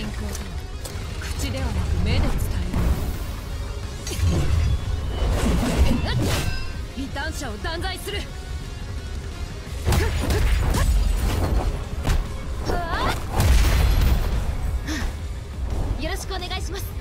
信仰とは口ではなく目で伝える。異端者を断罪する。よろしくお願いします。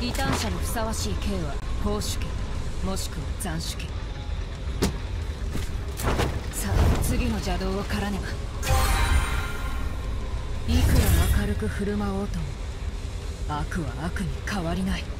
異端者にふさわしい刑は絞首刑もしくは斬首刑。さあ次の邪道をからねば。いくら明るく振る舞おうとも悪は悪に変わりない。